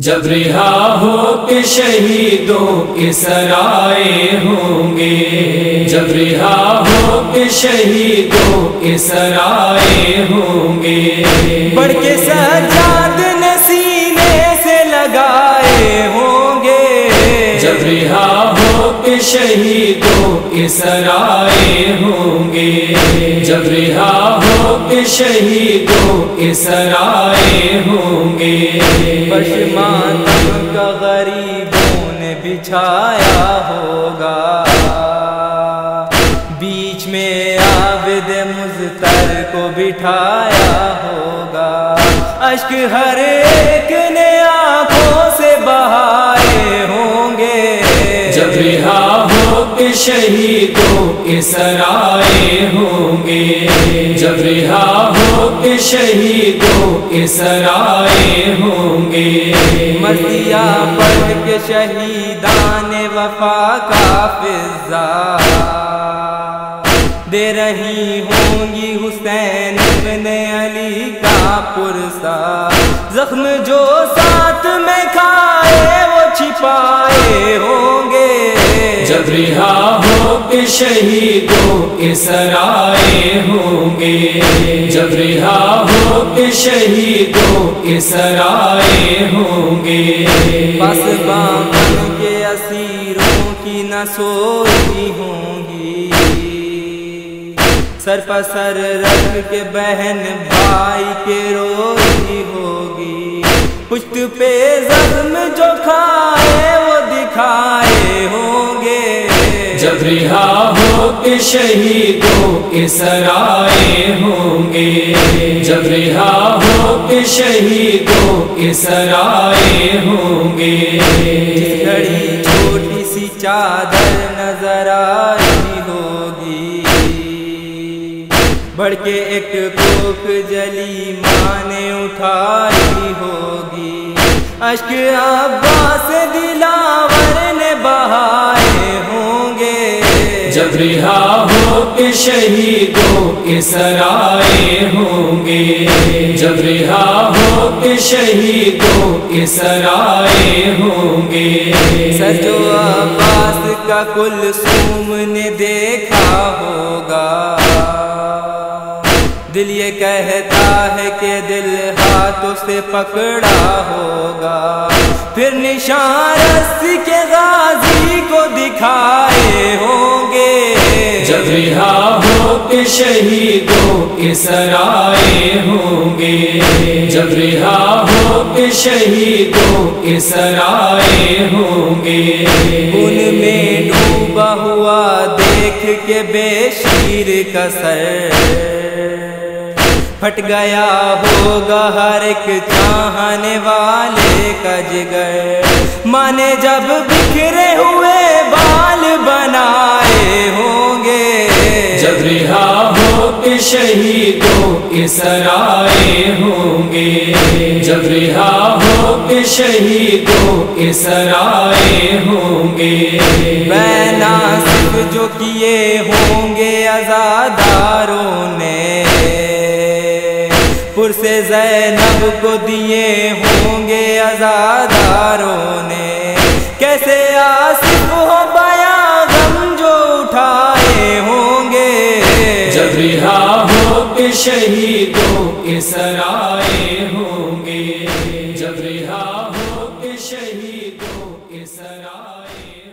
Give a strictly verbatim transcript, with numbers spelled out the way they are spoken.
जब रिहा हो के शहीदों के सराय होंगे, जब रिहा हो के शहीदों के सराय होंगे, बढ़ के सजाद ने सीने से लगाए होंगे, जब रिहा हो के शहीदों के सराय होंगे, जब रिहा हो के शहीदों के सराय होंगे, पश्मानम का गरीबों ने बिछाया होगा, बीच में आबिद मुज़्तर को बिठाया होगा, अश्क हर एक ने आंखों से बहाए होंगे, जब रिहा हो के शहीदों के सराय होंगे, जब रिहा हो के शहीदों के सराय होंगे, मर्सिया पढ़ के शहीदाने वफा का फिजा दे रही होंगी, हुसैन इब्न अली का पुरसा जख्म जो साथ में खाए वो छिपाए होंगे, जब रिहा हो के शहीदों के सराय होंगे, जब रिहा हो के शहीदों के सराय होंगे, बस बामन के असीरों की न सोई होंगी, सर पर सर रख के बहन भाई के रोई होगी, पुश्त पे जख्म जो खाए वो दिखाए होंगे, जब रिहा हो के शहीदों के सराय होंगे, जब रिहा हो के शहीदों के सराय होंगे, घड़ी छोटी सी चादर नजर आई होगी, बढ़ के एक कोक जली माने उठाई होगी, अश्क अब्बास दिलावर ने बहाए होंगे, जब रिहा हो के शहीदों के सराय होंगे, जब रिहा हो के शहीदों के सराय होंगे, सजो अब्बास का कुलसूम ने देखा होगा, दिल ये कहता है कि दिल हाथों से पकड़ा होगा, फिर निशान रस्सी के गाजी को दिखाए होंगे, जब रिहा हो के शहीदों के सराय होंगे, जब रिहा हो के शहीदों के सराय होंगे, उनमें डूबा हुआ देख के बशीर का सर फट गया होगा, हर एक चाहने वाले का जिगर माने जब बिखरे हुए बाल बनाए होंगे, जब रिहा हो के शहीदों के सराय होंगे, जब रिहा हो के शहीदों के सराय होंगे, बैना सिर्फ जो किए होंगे आजादारों ने, पुरसे जैनब को दिए होंगे आजादारों ने, कैसे आसिफ हो बयां गम जो उठाए होंगे, जब रिहा हो के शहीदों के सराय होंगे, जब रिहा हो के शहीदों के सराय।